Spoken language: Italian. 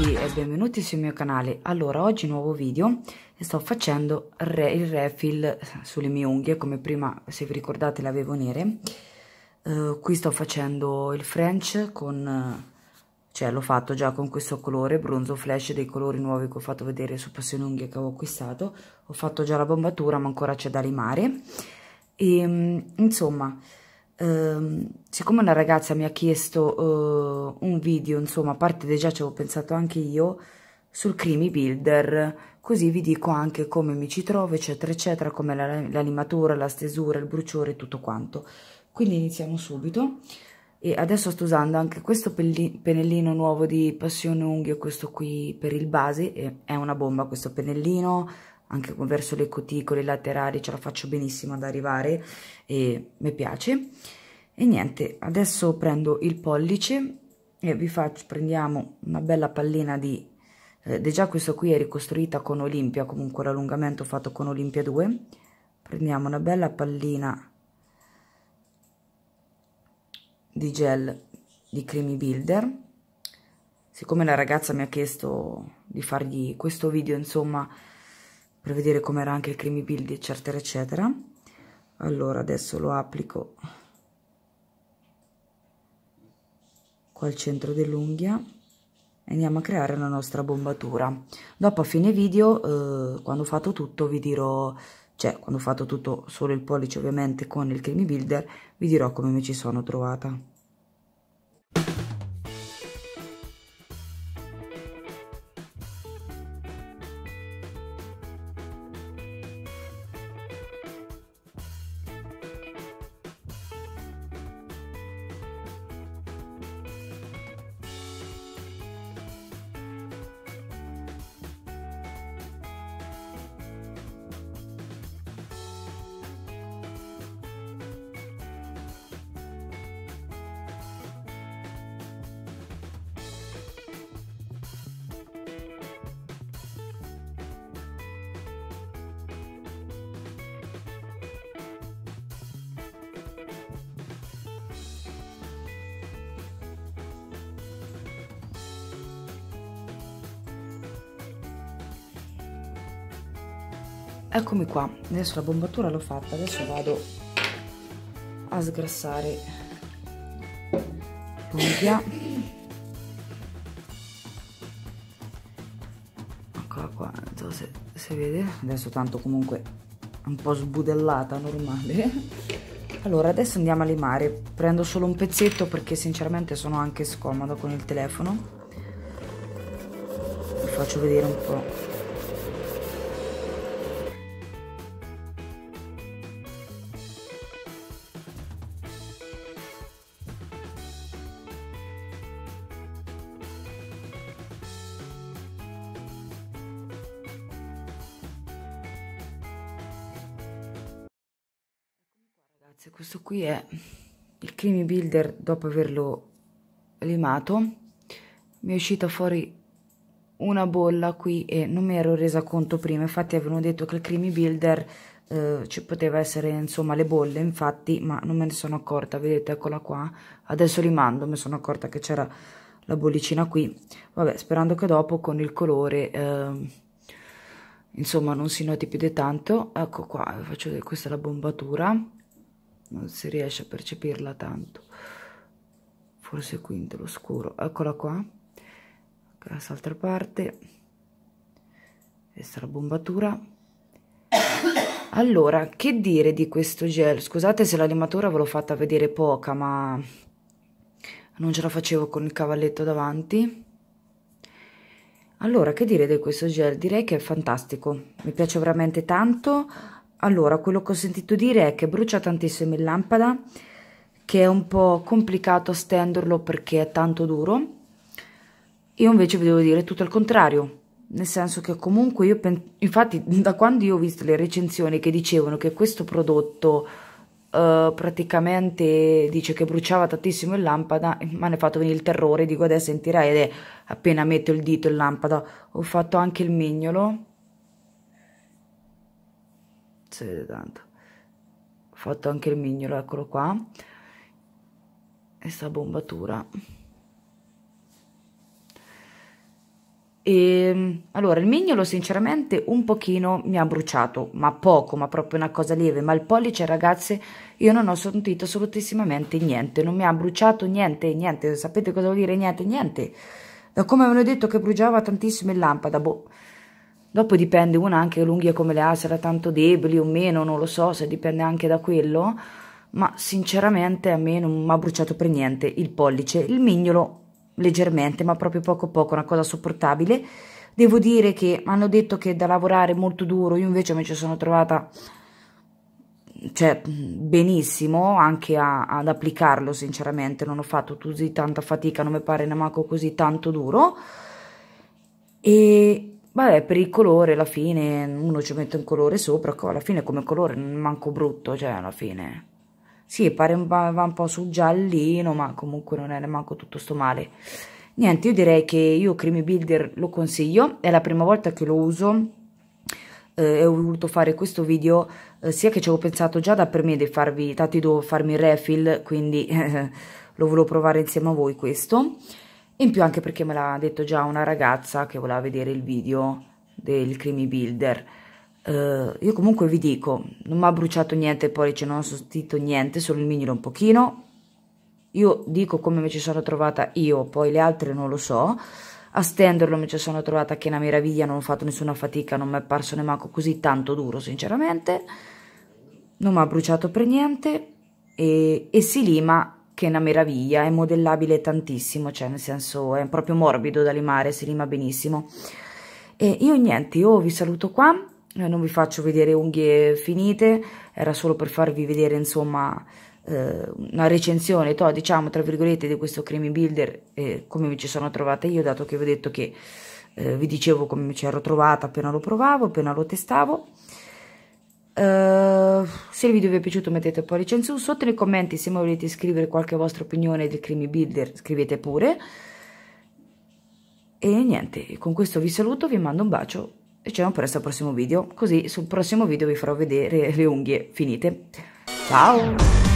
tutti e benvenuti sul mio canale. Allora, oggi nuovo video e sto facendo il refill sulle mie unghie. Come prima, se vi ricordate, le avevo nere. Qui sto facendo il French con, cioè l'ho fatto già con questo colore bronzo flash dei colori nuovi che ho fatto vedere su Passione Unghie che avevo acquistato. Ho fatto già la bombatura, ma ancora c'è da limare. E insomma, siccome una ragazza mi ha chiesto un video, insomma, a parte già ci avevo pensato anche io, sul Creamy Builder, così vi dico anche come mi ci trovo, eccetera eccetera, come la limatura, la stesura, il bruciore, tutto quanto. Quindi iniziamo subito. E adesso sto usando anche questo pennellino nuovo di Passione Unghie, questo qui per il base, è una bomba questo pennellino. Anche verso le cuticole laterali ce la faccio benissimo ad arrivare e mi piace. E niente, adesso prendo il pollice e prendiamo una bella pallina di già questo qui è ricostruita con Olimpia, comunque l'allungamento fatto con Olimpia 2. Prendiamo una bella pallina di gel di Creamy Builder. Siccome la ragazza mi ha chiesto di fargli questo video, insomma, per vedere com'era anche il Creamy Builder, eccetera eccetera. Allora adesso lo applico qua al centro dell'unghia e andiamo a creare la nostra bombatura. Dopo, a fine video, quando ho fatto tutto vi dirò, cioè quando ho fatto tutto solo il pollice ovviamente con il Creamy Builder, vi dirò come mi ci sono trovata. Eccomi qua, adesso la bombatura l'ho fatta, adesso vado a sgrassare l'unghia. Eccola qua, non so se si vede, adesso tanto comunque un po' sbudellata, normale. Allora adesso andiamo a limare, prendo solo un pezzetto perché sinceramente sono anche scomoda con il telefono. Vi faccio vedere un po'. Questo qui è il Creamy Builder dopo averlo limato. Mi è uscita fuori una bolla qui e non mi ero resa conto prima, infatti avevano detto che il Creamy Builder ci poteva essere, insomma, le bolle, infatti, ma non me ne sono accorta. Vedete, eccola qua, adesso rimando, mi sono accorta che c'era la bollicina qui, vabbè, sperando che dopo con il colore insomma non si noti più di tanto. Ecco qua, vi faccio vedere, questa è la bombatura, non si riesce a percepirla tanto, forse qui in scuro, eccola qua, quest'altra parte, questa è la bombatura. Allora, che dire di questo gel? Scusate se la limatura ve l'ho fatta vedere poca, ma non ce la facevo con il cavalletto davanti. Allora, che dire di questo gel? Direi che è fantastico, mi piace veramente tanto. Allora, quello che ho sentito dire è che brucia tantissimo in lampada, che è un po' complicato stenderlo perché è tanto duro. Io invece vi devo dire tutto il contrario, nel senso che comunque io, infatti da quando io ho visto le recensioni che dicevano che questo prodotto praticamente dice che bruciava tantissimo in lampada, mi hanno fatto venire il terrore, dico adesso sentirai, ed è appena metto il dito in lampada, ho fatto anche il mignolo. Si vede tanto, ho fatto anche il mignolo, eccolo qua, e sta bombatura E allora il mignolo sinceramente un pochino mi ha bruciato, ma poco, ma proprio una cosa lieve, ma il pollice, ragazze, io non ho sentito assolutissimamente niente, non mi ha bruciato niente, sapete cosa vuol dire niente? Da come ve l'ho detto che bruciava tantissimo in lampada, boh. Dopo dipende una anche l'unghia come le ha, se era tanto deboli o meno, non lo so, se dipende anche da quello, ma sinceramente a me non mi ha bruciato per niente il pollice, il mignolo leggermente, ma proprio poco, una cosa sopportabile. Devo dire che mi hanno detto che è da lavorare molto duro, io invece mi ci sono trovata, cioè, benissimo anche ad applicarlo, sinceramente non ho fatto così tanta fatica, non mi pare nemmeno così tanto duro. E vabbè, per il colore alla fine uno ci mette un colore sopra, alla fine come colore non manco brutto, cioè alla fine sì, pare va un po' sul giallino, ma comunque non è manco tutto sto male. Niente, io direi che io Creamy Builder lo consiglio, è la prima volta che lo uso e ho voluto fare questo video sia che ci avevo pensato già da per me di farvi, tanto devo farmi il refill, quindi lo volevo provare insieme a voi questo, in più anche perché me l'ha detto già una ragazza che voleva vedere il video del Creamy Builder. Io comunque vi dico, non mi ha bruciato niente il pollice, non ho sentito niente, solo il mignolo un pochino. Io dico come mi ci sono trovata io, poi le altre non lo so. A stenderlo mi ci sono trovata che è una meraviglia, non ho fatto nessuna fatica, non mi è parso nemmeno così tanto duro sinceramente, non mi ha bruciato per niente e si lima che è una meraviglia, è modellabile tantissimo, cioè nel senso è proprio morbido da limare, si lima benissimo. E io niente, io vi saluto qua. Non vi faccio vedere unghie finite, era solo per farvi vedere insomma una recensione, diciamo tra virgolette, di questo Creamy Builder, come mi ci sono trovata io, dato che vi ho detto che vi dicevo come mi ci ero trovata appena lo provavo, appena lo testavo. Se il video vi è piaciuto mettete un pollice in su, sotto nei commenti se mi volete scrivere qualche vostra opinione del Creamy Builder scrivete pure. E niente, con questo vi saluto, vi mando un bacio. E ci vediamo presto al prossimo video, così sul prossimo video vi farò vedere le unghie finite. Ciao!